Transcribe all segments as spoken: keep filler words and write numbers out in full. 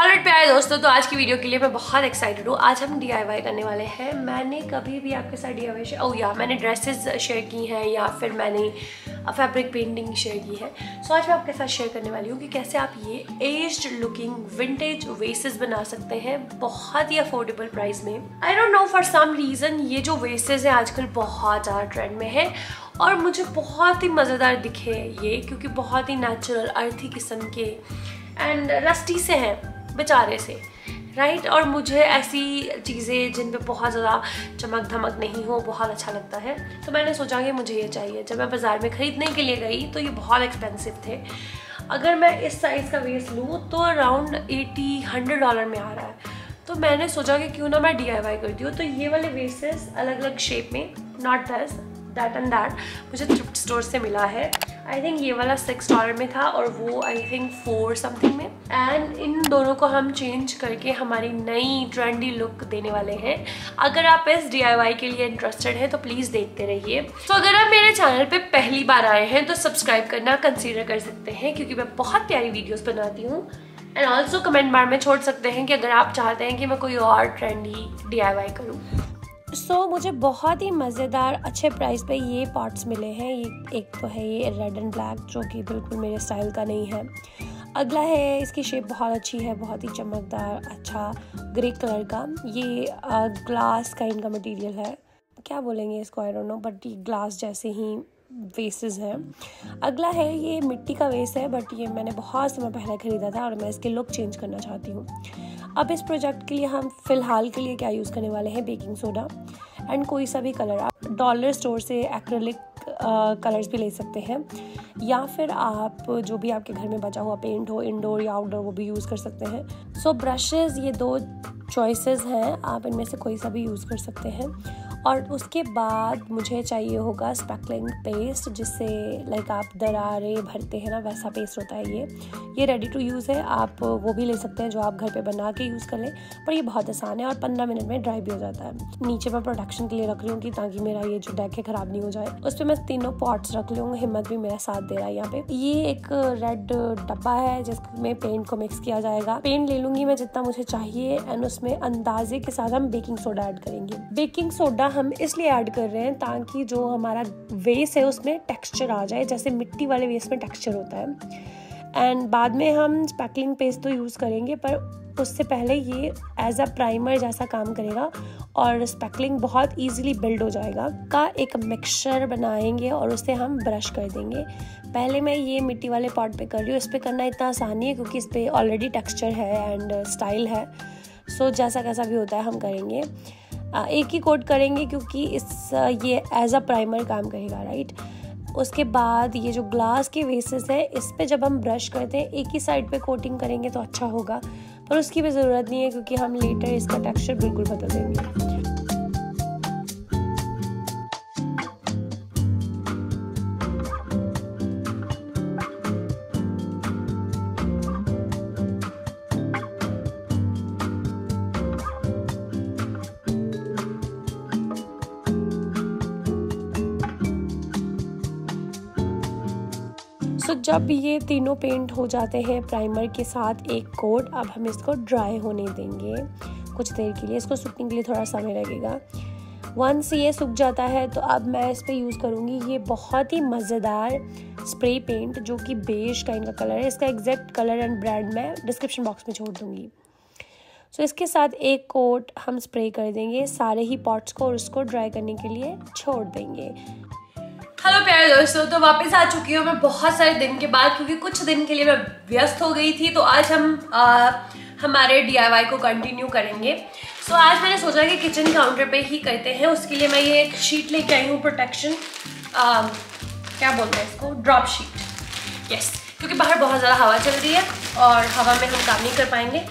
Alright प्यारे दोस्तों, तो आज की वीडियो के लिए मैं बहुत एक्साइटेड हूँ। आज हम डीआईवाई करने वाले हैं। मैंने कभी भी आपके साथ डीआईवाई शेयर ओ या मैंने ड्रेसेस शेयर की हैं या फिर मैंने फैब्रिक पेंटिंग शेयर की है। सो आज मैं आपके साथ शेयर करने वाली हूँ कि कैसे आप ये एज्ड लुकिंग विंटेज वेसेस बना सकते हैं बहुत ही अफोर्डेबल प्राइस में। I don't know, for some reason ये जो वेसेस हैं आजकल बहुत ज़्यादा ट्रेंड में है और मुझे बहुत ही मज़ेदार दिखे ये, क्योंकि बहुत ही नेचुरल अर्थी किस्म के एंड रस्टी से हैं बेचारे से, राइट। और मुझे ऐसी चीज़ें जिन पे बहुत ज़्यादा चमक धमक नहीं हो बहुत अच्छा लगता है। तो मैंने सोचा कि मुझे ये चाहिए। जब मैं बाज़ार में ख़रीदने के लिए गई तो ये बहुत एक्सपेंसिव थे। अगर मैं इस साइज़ का वेस्ट लूँ तो अराउंड एटी हंड्रेड डॉलर में आ रहा है। तो मैंने सोचा कि क्यों ना मैं डी आई वाई करती हूँ। तो ये वाले वेसेस अलग अलग शेप में, not dress that and that, मुझे थ्रिफ्ट स्टोर से मिला है। आई थिंक ये वाला सिक्स डॉलर में था और वो आई थिंक फोर समथिंग में। एंड इन दोनों को हम चेंज करके हमारी नई ट्रेंडी लुक देने वाले हैं। अगर आप इस डी आई वाई के लिए इंटरेस्टेड हैं तो प्लीज़ देखते रहिए। तो अगर आप मेरे चैनल पे पहली बार आए हैं तो सब्सक्राइब करना कंसीडर कर सकते हैं, क्योंकि मैं बहुत प्यारी वीडियोज़ बनाती हूँ। एंड ऑल्सो कमेंट बार में छोड़ सकते हैं कि अगर आप चाहते हैं कि मैं कोई और ट्रेंडी डी आई वाई करूँ। सो so, मुझे बहुत ही मज़ेदार अच्छे प्राइस पे ये पॉट्स मिले हैं। ये एक तो है ये रेड एंड ब्लैक, जो कि बिल्कुल मेरे स्टाइल का नहीं है। अगला है, इसकी शेप बहुत अच्छी है, बहुत ही चमकदार, अच्छा ग्रे कलर का। ये आ, ग्लास का इनका मटेरियल है, क्या बोलेंगे इसको आई डोंट नो, बट ये ग्लास जैसे ही वेसेस हैं। अगला है ये मिट्टी का वेस है, बट ये मैंने बहुत समय पहले ख़रीदा था और मैं इसके लुक चेंज करना चाहती हूँ। अब इस प्रोजेक्ट के लिए हम फ़िलहाल के लिए क्या यूज़ करने वाले हैं, बेकिंग सोडा एंड कोई सा भी कलर। आप डॉलर स्टोर से एक्रेलिक कलर्स भी ले सकते हैं, या फिर आप जो भी आपके घर में बचा हुआ पेंट हो, इंडोर या आउटडोर, वो भी यूज़ कर सकते हैं। सो ब्रशेज़, ये दो चॉइसेस हैं, आप इनमें से कोई सा भी यूज़ कर सकते हैं। और उसके बाद मुझे चाहिए होगा स्पैकलिंग पेस्ट, जिससे लाइक आप दरारें भरते हैं ना, वैसा पेस्ट होता है ये। ये रेडी टू यूज़ है, आप वो भी ले सकते हैं जो आप घर पे बना के यूज़ कर लें, पर ये बहुत आसान है और पंद्रह मिनट में ड्राई भी हो जाता है। नीचे मैं प्रोडक्शन के लिए रख रही हूँ कि ताकि मेरा ये जो डेक है ख़राब नहीं हो जाए। उस पर मैं तीनों पॉट्स रख लूँगा। हिम्मत भी मेरा साथ दे रहा है यहाँ पे। ये एक रेड डब्बा है जिसमें पेंट को मिक्स किया जाएगा। पेंट ले लूँगी मैं जितना मुझे चाहिए एंड उसमें अंदाजे के साथ हम बेकिंग सोडा ऐड करेंगे। बेकिंग सोडा हम इसलिए ऐड कर रहे हैं ताकि जो हमारा वेस है उसमें टेक्सचर आ जाए, जैसे मिट्टी वाले वेस में टेक्सचर होता है। एंड बाद में हम स्पैकलिंग पेस्ट तो यूज़ करेंगे, पर उससे पहले ये एज अ प्राइमर जैसा काम करेगा और स्पैकलिंग बहुत इजीली बिल्ड हो जाएगा का एक मिक्सचर बनाएंगे और उसे हम ब्रश कर देंगे। पहले मैं ये मिट्टी वाले पॉट पे कर रही हूँ। इस पर करना इतना आसानी है क्योंकि इस पर ऑलरेडी टेक्स्चर है एंड स्टाइल है। सो so, जैसा कैसा भी होता है हम करेंगे, एक ही कोट करेंगे क्योंकि इस ये एज अ प्राइमर काम करेगा, राइट। उसके बाद ये जो ग्लास के वेसेस है, इस पे जब हम ब्रश करते हैं एक ही साइड पे कोटिंग करेंगे तो अच्छा होगा, पर उसकी भी ज़रूरत नहीं है क्योंकि हम लेटर इसका टेक्सचर बिल्कुल बदल देंगे। तो जब ये तीनों पेंट हो जाते हैं प्राइमर के साथ एक कोट, अब हम इसको ड्राई होने देंगे कुछ देर के लिए। इसको सूखने के लिए थोड़ा समय लगेगा। वंस ये सूख जाता है तो अब मैं इस पे यूज़ करूँगी ये बहुत ही मज़ेदार स्प्रे पेंट, जो कि बेज का इनका कलर है। इसका एग्जैक्ट कलर एंड ब्रांड मैं डिस्क्रिप्शन बॉक्स में छोड़ दूँगी। सो so, इसके साथ एक कोट हम स्प्रे कर देंगे सारे ही पॉट्स को और उसको ड्राई करने के लिए छोड़ देंगे। हेलो प्यारे दोस्तों, तो वापस आ चुकी हूँ मैं बहुत सारे दिन के बाद, क्योंकि कुछ दिन के लिए मैं व्यस्त हो गई थी। तो आज हम आ, हमारे डीआईवाई को कंटिन्यू करेंगे। सो so, आज मैंने सोचा कि किचन काउंटर पे ही करते हैं। उसके लिए मैं ये एक शीट लेके आई हूँ, प्रोटेक्शन क्या बोलते हैं इसको, ड्रॉप शीट, यस, क्योंकि बाहर बहुत ज़्यादा हवा चल रही है और हवा में हम काम नहीं कर पाएंगे।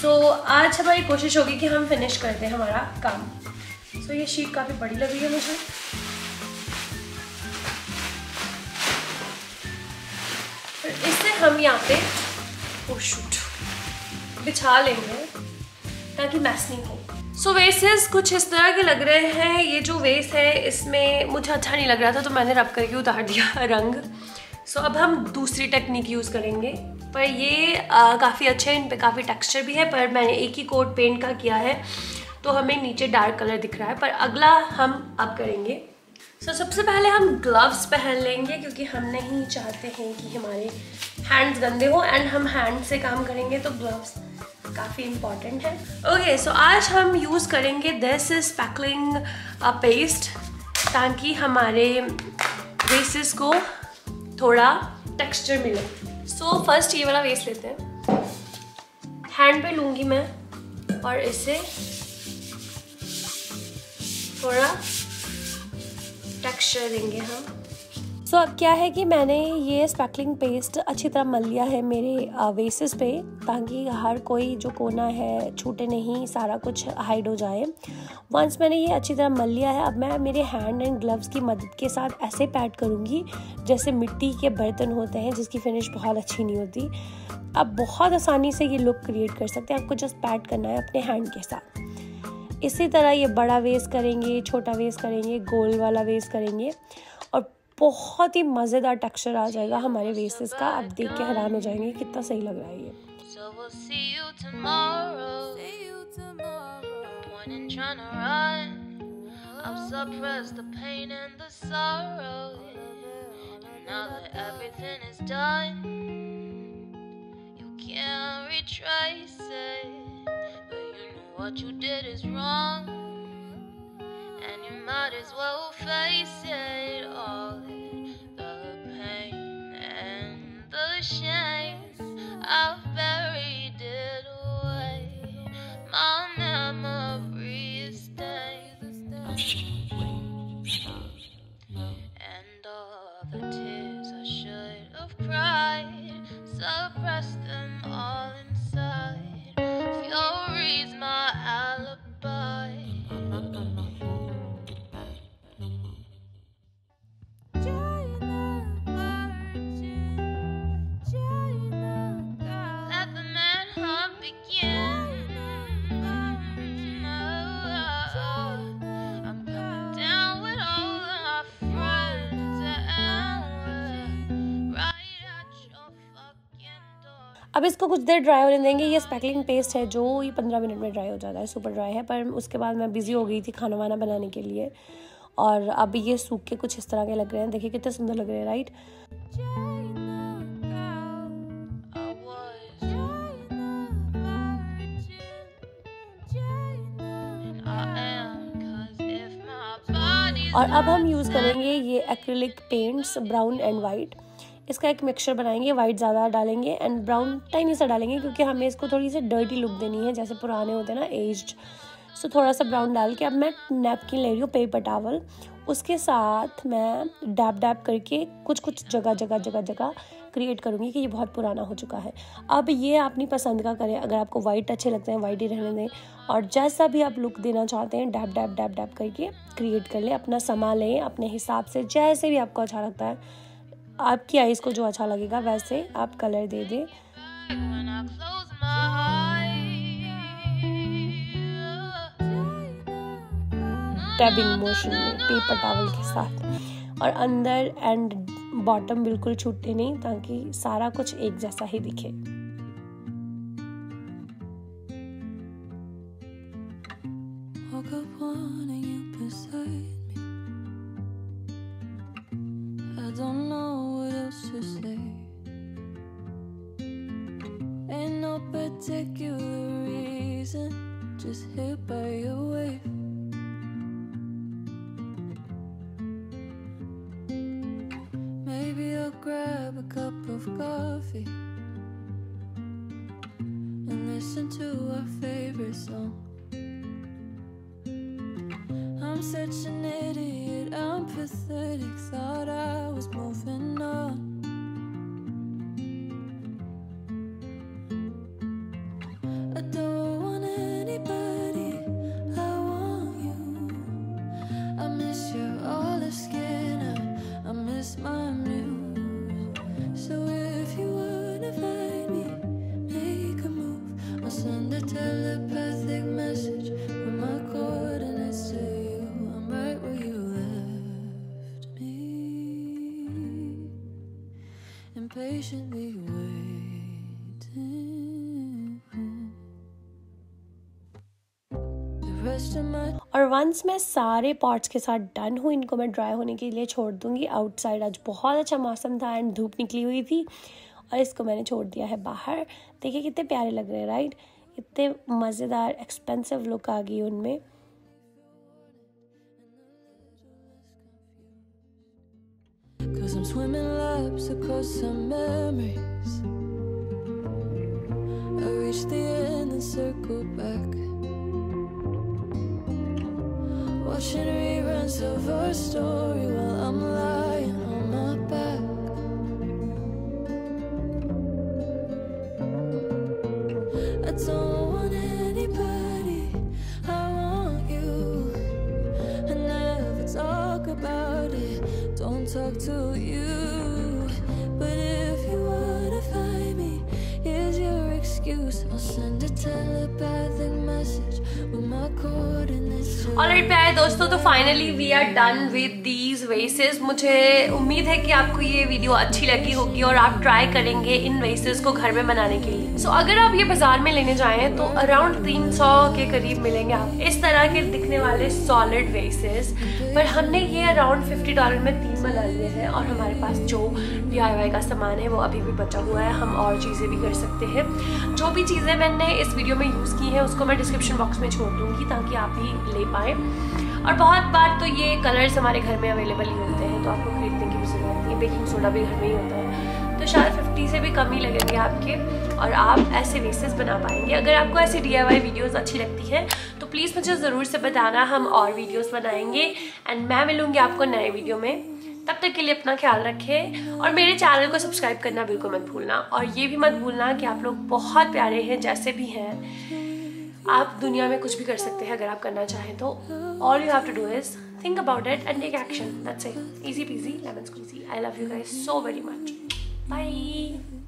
सो so, आज हमारी कोशिश होगी कि हम फिनिश कर दें हमारा काम। सो so, ये शीट काफ़ी बड़ी लग रही है मुझे। इससे हम यहाँ पे ओ शूट बिछा लेंगे ताकि मैस नहीं हो। सो so, वेसेस कुछ इस तरह के लग रहे हैं। ये जो वेस है इसमें मुझे अच्छा नहीं लग रहा था तो मैंने रब करके उतार दिया रंग। सो so, अब हम दूसरी टेक्निक यूज़ करेंगे। पर ये काफ़ी अच्छा है, इन पर काफ़ी टेक्सचर भी है। पर मैंने एक ही कोट पेंट का किया है तो हमें नीचे डार्क कलर दिख रहा है। पर अगला हम अब करेंगे। सो सबसे पहले हम ग्लव्स पहन लेंगे क्योंकि हम नहीं चाहते हैं कि हमारे हैंड्स गंदे हो एंड हम हैंड से काम करेंगे तो ग्लव्स काफ़ी इम्पॉर्टेंट है। ओके सो आज हम यूज़ करेंगे दिस स्पैकलिंग पेस्ट ताकि हमारे वेसेस को थोड़ा टेक्सचर मिले। सो फर्स्ट ये वाला वेस्ट लेते हैं, हैंड पे लूँगी मैं और इसे थोड़ा टेक्सचर देंगे हम। सो so, अब क्या है कि मैंने ये स्पैकलिंग पेस्ट अच्छी तरह मल लिया है मेरे वेसेस पे ताकि हर कोई जो कोना है छूटे नहीं, सारा कुछ हाइड हो जाए। वंस मैंने ये अच्छी तरह मल लिया है, अब मैं मेरे हैंड एंड ग्लव्स की मदद के साथ ऐसे पैड करूँगी जैसे मिट्टी के बर्तन होते हैं जिसकी फिनिश बहुत अच्छी नहीं होती। आप बहुत आसानी से ये लुक क्रिएट कर सकते हैं, आपको जस्ट पैड करना है अपने हैंड के साथ। इसी तरह ये बड़ा वेस्ट करेंगे, छोटा वेस्ट करेंगे, गोल वाला वेस्ट करेंगे और बहुत ही मज़ेदार टेक्सचर आ जाएगा हमारे वेसेस का। आप देख के हैरान हो जाएंगे कितना सही लग रहा है ये। So we'll see you tomorrow. See you tomorrow. Morning trying to run. I've suppressed the pain and the sorrow. And now that everything is done, you can't retrace it. But you know what you did is wrong, and you might as well face it all. The pain and the shame, I've buried it away. My memories stay the same, and all the tears I should have cried, suppressed them all inside. Fury's my alibi. अब इसको कुछ देर dry होने देंगे। ये spackling paste है जो ये पंद्रह मिनट में ड्राई हो जाता है, सुपर ड्राई है। पर उसके बाद मैं बिज़ी हो गई थी खाना वाना बनाने के लिए और अब ये सूख के कुछ इस तरह के लग रहे हैं। देखिए कितने सुंदर लग रहे हैं, राइट। और अब हम यूज़ करेंगे ये acrylic paints, brown and white. इसका एक मिक्सचर बनाएंगे, वाइट ज़्यादा डालेंगे एंड ब्राउन टाइनी सा डालेंगे क्योंकि हमें इसको थोड़ी सी डर्टी लुक देनी है, जैसे पुराने होते हैं ना, एज्ड। सो थोड़ा सा ब्राउन डाल के अब मैं नैपकिन ले रही हूँ, पेपर टॉवल, उसके साथ मैं डैप डैप करके कुछ कुछ जगह जगह जगह जगह क्रिएट करूँगी कि ये बहुत पुराना हो चुका है। अब ये अपनी पसंद का करें, अगर आपको वाइट अच्छे लगते हैं वाइट ही रहने दें और जैसा भी आप लुक देना चाहते हैं डैप डैप डैप डैप करके क्रिएट कर लें, अपना समा लें अपने हिसाब से, जैसे भी आपको अच्छा लगता है। आपकी आईज को जो अच्छा लगेगा वैसे आप कलर दे दें। टैबिंग मोशन में पेपर टॉवल के साथ और अंदर एंड बॉटम बिल्कुल छूटे नहीं ताकि सारा कुछ एक जैसा ही दिखे। Particular reason, just hit by your wave. Maybe I'll grab a cup of coffee and listen to our favorite song. I'm such an idiot, I'm pathetic, thought I was moving on. Patiently wait. और once मैं सारे pots के साथ done हूँ, इनको मैं dry होने के लिए छोड़ दूंगी आउटसाइड। आज बहुत अच्छा मौसम था एंड धूप निकली हुई थी और इसको मैंने छोड़ दिया है बाहर। देखिए कितने प्यारे लग रहे हैं, राइट? इतने मज़ेदार एक्सपेंसिव लुक आ गई उनमें। Watching reruns of our story while I'm lying on my back. I don't want anybody, I want you. I never talk about it, don't talk to you. But if you wanna find me, here's your excuse. I'll send a telepathic message with my coordinates. Alright प्यारे दोस्तों, तो finally we are done with these vases. मुझे उम्मीद है कि आपको ये video अच्छी लगी होगी और आप ट्राई करेंगे इन वेसेस को घर में बनाने के लिए। सो so, अगर आप ये बाजार में लेने जाएं तो अराउंड तीन सौ के करीब मिलेंगे आप इस तरह के दिखने वाले सॉलिड वेसेस, पर हमने ये अराउंड पचास डॉलर में तीन बना लिए हैं और हमारे पास जो डी आई वाई का सामान है वो अभी भी बचा हुआ है। हम और चीज़ें भी कर सकते हैं। जो भी चीज़ें मैंने इस वीडियो में यूज़ की हैं उसको मैं डिस्क्रिप्शन बॉक्स में छोड़ दूँगी ताकि आप भी ले पाएँ। और बहुत बार तो ये कलर्स हमारे घर में अवेलेबल ही होते हैं तो आपको खरीदने की भी ज़रूरत नहीं है। बेकिंग सोडा भी घर में ही होता है तो शायद पचास से भी कम ही लगेंगे आपके और आप ऐसे वेसेस बना पाएंगे। अगर आपको ऐसी डी आई वाई वीडियोस अच्छी लगती हैं तो प्लीज़ मुझे ज़रूर से बताना, हम और वीडियोस बनाएंगे। एंड मैं मिलूँगी आपको नए वीडियो में, तब तक के लिए अपना ख्याल रखें और मेरे चैनल को सब्सक्राइब करना बिल्कुल मत भूलना। और ये भी मत भूलना कि आप लोग बहुत प्यारे हैं, जैसे भी हैं आप दुनिया में कुछ भी कर सकते हैं अगर आप करना चाहें तो। All you have to do is think about it and take action, that's it. Easy peasy lemon squeezy. I love you guys so very much, bye.